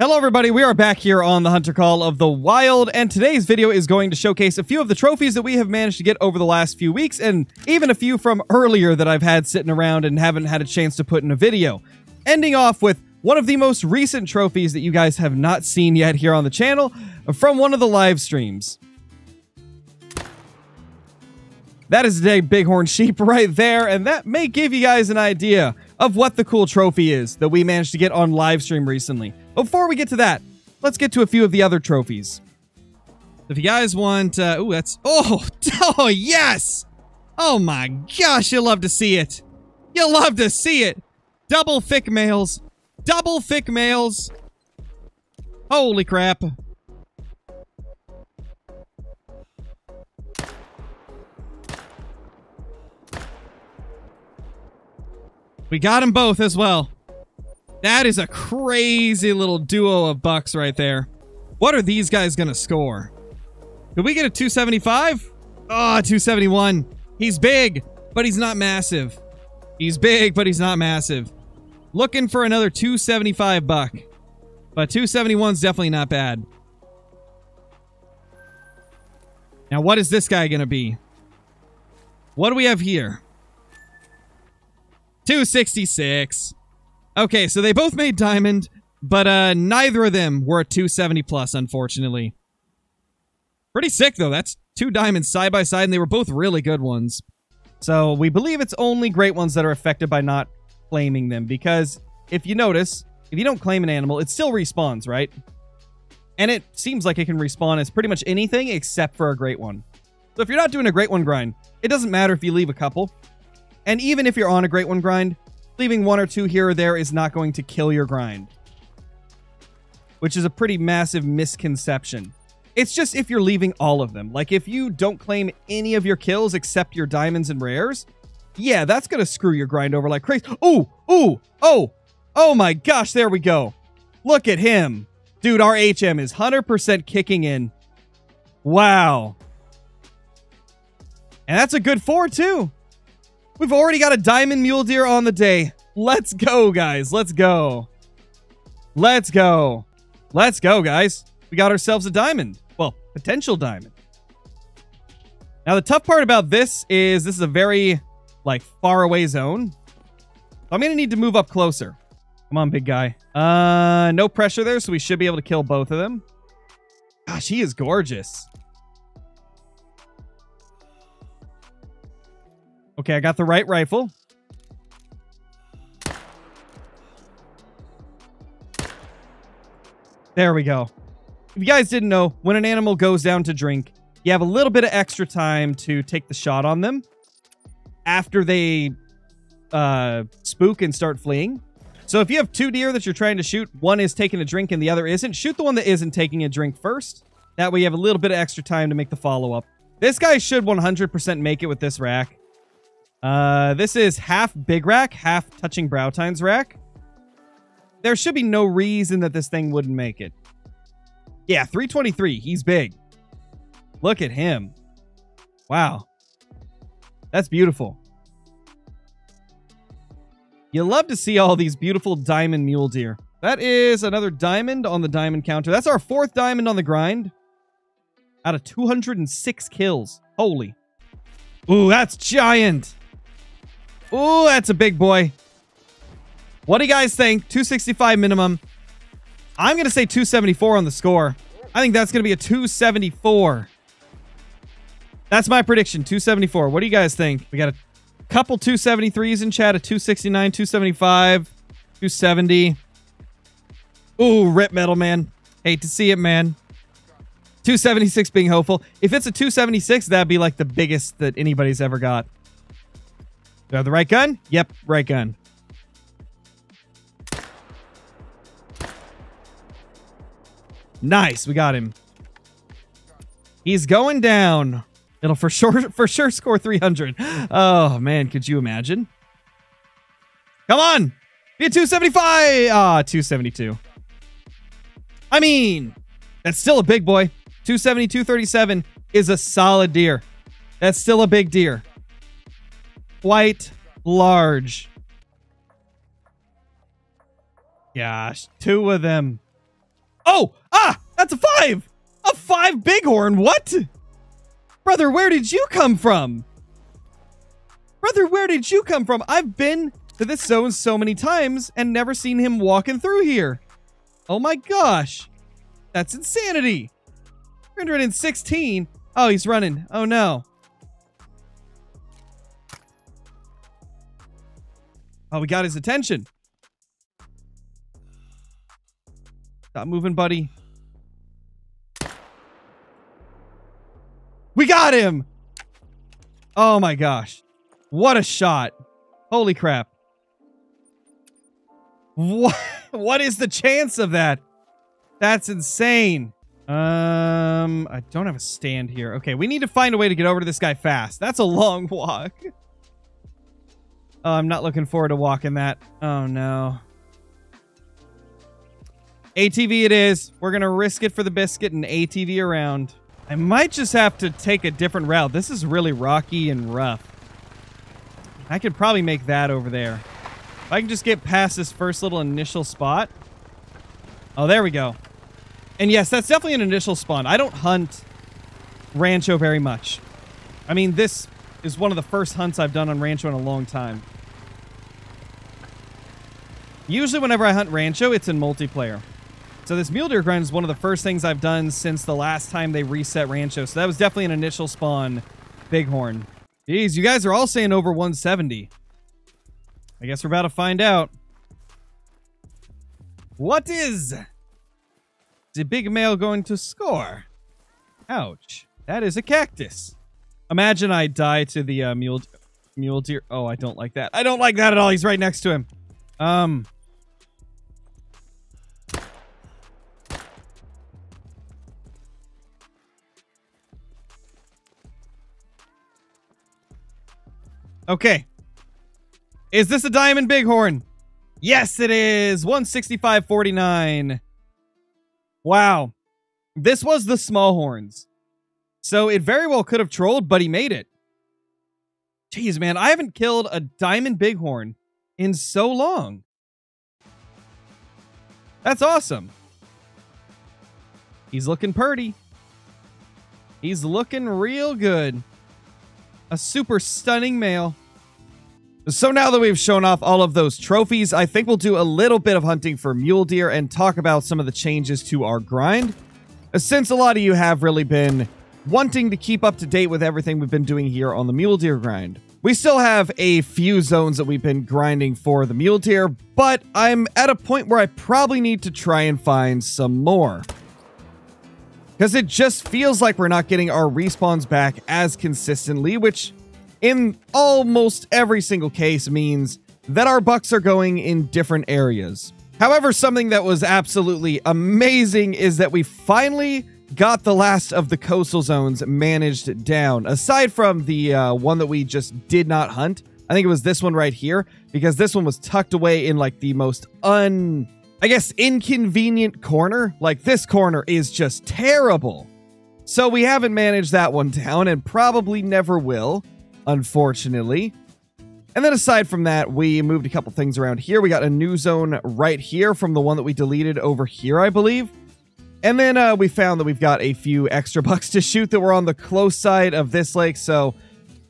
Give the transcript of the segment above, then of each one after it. Hello everybody, we are back here on the Hunter Call of the Wild, and today's video is going to showcase a few of the trophies that we have managed to get over the last few weeks, and even a few from earlier that I've had sitting around and haven't had a chance to put in a video. Ending off with one of the most recent trophies that you guys have not seen yet here on the channel, from one of the live streams. That is today's Bighorn Sheep right there, and that may give you guys an idea of what the cool trophy is that we managed to get on live stream recently. Before we get to that, let's get to a few of the other trophies. If you guys want, oh yes! Oh my gosh, you love to see it. You love to see it. Double thick males. Double thick males. Holy crap. We got them both as well. That is a crazy little duo of bucks right there. What are these guys going to score? Did we get a 275? Ah, oh, 271. He's big, but he's not massive. He's big, but he's not massive. Looking for another 275 buck. But 271's definitely not bad. Now, what is this guy going to be? What do we have here? 266. Okay, so they both made diamond, but neither of them were a 270 plus, unfortunately. Pretty sick, though. That's two diamonds side by side, and they were both really good ones. So we believe it's only great ones that are affected by not claiming them, because if you notice, if you don't claim an animal, it still respawns, right? And it seems like it can respawn as pretty much anything except for a great one. So if you're not doing a great one grind, it doesn't matter if you leave a couple. And even if you're on a great one grind, leaving one or two here or there is not going to kill your grind, which is a pretty massive misconception. It's just if you're leaving all of them. Like, if you don't claim any of your kills except your diamonds and rares, yeah, that's going to screw your grind over like crazy. Oh my gosh, there we go. Look at him. Dude, our HM is 100% kicking in. Wow. And that's a good 4, too. We've already got a diamond mule deer on the day. Let's go, guys. Let's go. Let's go. Let's go, guys. We got ourselves a diamond. Well, potential diamond. Now, the tough part about this is a very, like, far away zone. I'm going to need to move up closer. Come on, big guy. No pressure there, so we should be able to kill both of them. Gosh, he is gorgeous. Okay, I got the right rifle. There we go. If you guys didn't know, when an animal goes down to drink, you have a little bit of extra time to take the shot on them after they spook and start fleeing. So if you have two deer that you're trying to shoot, one is taking a drink and the other isn't, shoot the one that isn't taking a drink first. That way you have a little bit of extra time to make the follow-up. This guy should 100% make it with this rack. This is half big rack, half touching Browtine's rack. There should be no reason that this thing wouldn't make it. Yeah, 323. He's big. Look at him. Wow. That's beautiful. You love to see all these beautiful diamond mule deer. That is another diamond on the diamond counter. That's our 4th diamond on the grind out of 206 kills. Holy. Ooh, that's giant. Ooh, that's a big boy. What do you guys think? 265 minimum. I'm going to say 274 on the score. I think that's going to be a 274. That's my prediction, 274. What do you guys think? We got a couple 273s in chat, a 269, 275, 270. Ooh, rip metal, man. Hate to see it, man. 276 being hopeful. If it's a 276, that'd be like the biggest that anybody's ever got. Do I have the right gun? Yep, right gun. Nice, we got him. He's going down. It'll for sure score 300. Oh man, could you imagine? Come on, be a 275. Ah, 272. I mean, that's still a big boy. 270, 237 is a solid deer. That's still a big deer. Quite large. Gosh, two of them. Oh, ah, that's a 5. A 5 bighorn. What? Brother, where did you come from? Brother, where did you come from? I've been to this zone so many times and never seen him walking through here. Oh my gosh. That's insanity. 316. Oh, he's running. Oh no. Oh, we got his attention. Stop moving, buddy. We got him. Oh my gosh. What a shot. Holy crap. What is the chance of that? That's insane. I don't have a stand here. Okay, we need to find a way to get over to this guy fast. That's a long walk. Oh, I'm not looking forward to walking that. Oh, no. ATV it is. We're going to risk it for the biscuit and ATV around. I might just have to take a different route. This is really rocky and rough. I could probably make that over there. If I can just get past this first little initial spot. Oh, there we go. And yes, that's definitely an initial spawn. I don't hunt Rancho very much. I mean, this is one of the first hunts I've done on Rancho in a long time. Usually whenever I hunt Rancho, it's in multiplayer. So this mule deer grind is one of the first things I've done since the last time they reset Rancho. So that was definitely an initial spawn bighorn. Jeez, you guys are all saying over 170. I guess we're about to find out. What is the big male going to score? Ouch. That is a cactus. Imagine I die to the mule deer. Oh, I don't like that. I don't like that at all. He's right next to him. Okay. Is this a diamond bighorn? Yes, it is. 165.49. Wow. This was the small horns. So it very well could have trolled, but he made it. Jeez, man, I haven't killed a diamond bighorn in so long. That's awesome. He's looking purty. He's looking real good. A super stunning male. So now that we've shown off all of those trophies, I think we'll do a little bit of hunting for mule deer and talk about some of the changes to our grind. Since a lot of you have really been wanting to keep up to date with everything we've been doing here on the mule deer grind. We still have a few zones that we've been grinding for the mule deer, but I'm at a point where I probably need to try and find some more. Because it just feels like we're not getting our respawns back as consistently, which in almost every single case means that our bucks are going in different areas. However, something that was absolutely amazing is that we finally got the last of the coastal zones managed down. Aside from the one that we just did not hunt, I think it was this one right here, because this one was tucked away in like the most inconvenient corner. Like this corner is just terrible. So we haven't managed that one down and probably never will, unfortunately. And then aside from that, we moved a couple things around here. We got a new zone right here from the one that we deleted over here, I believe. And then we found that we've got a few extra bucks to shoot that were on the close side of this lake. So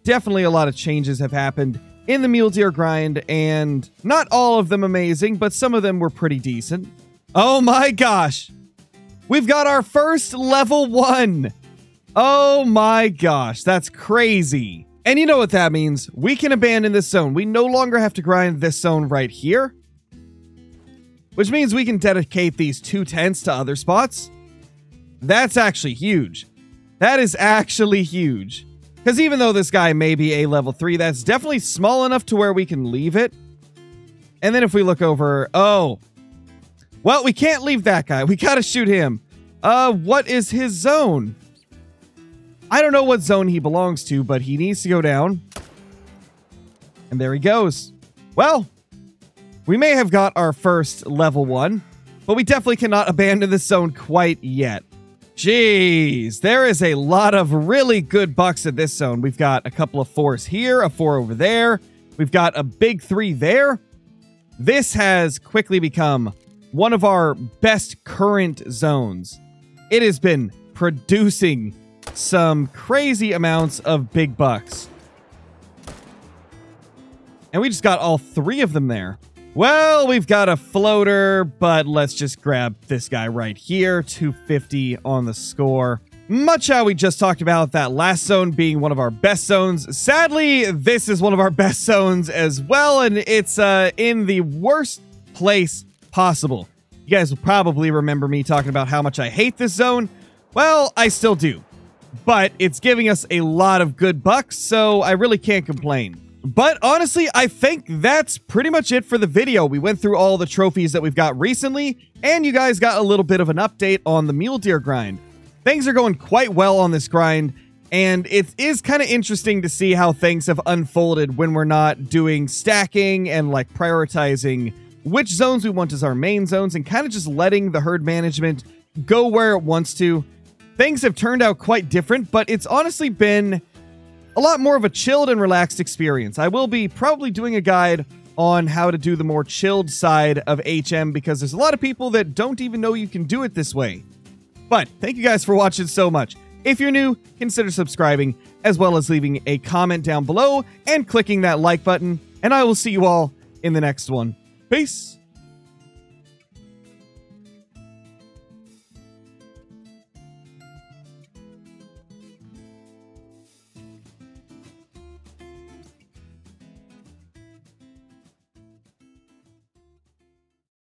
definitely a lot of changes have happened in the mule deer grind, and not all of them amazing, but some of them were pretty decent. Oh my gosh. We've got our first level 1. Oh my gosh. That's crazy. And you know what that means. We can abandon this zone. We no longer have to grind this zone right here, which means we can dedicate these 2 tents to other spots. That's actually huge. That is actually huge. Because even though this guy may be a level 3, that's definitely small enough to where we can leave it. And then if we look over... Oh. Well, we can't leave that guy. We gotta shoot him. What is his zone? I don't know what zone he belongs to, but he needs to go down. And there he goes. Well... we may have got our first level 1, but we definitely cannot abandon this zone quite yet. Jeez, there is a lot of really good bucks in this zone. We've got a couple of 4s here, a 4 over there. We've got a big 3 there. This has quickly become one of our best current zones. It has been producing some crazy amounts of big bucks. And we just got all three of them there. Well, we've got a floater, but let's just grab this guy right here. 250 on the score. Much how we just talked about that last zone being one of our best zones. Sadly, this is one of our best zones as well, and it's in the worst place possible. You guys will probably remember me talking about how much I hate this zone. Well, I still do, but it's giving us a lot of good bucks, so I really can't complain. But honestly, I think that's pretty much it for the video. We went through all the trophies that we've got recently, and you guys got a little bit of an update on the mule deer grind. Things are going quite well on this grind, and it is kind of interesting to see how things have unfolded when we're not doing stacking and like prioritizing which zones we want as our main zones and kind of just letting the herd management go where it wants to. Things have turned out quite different, but it's honestly been a lot more of a chilled and relaxed experience. I will be probably doing a guide on how to do the more chilled side of HM because there's a lot of people that don't even know you can do it this way. But thank you guys for watching so much. If you're new, consider subscribing as well as leaving a comment down below and clicking that like button. And I will see you all in the next one. Peace.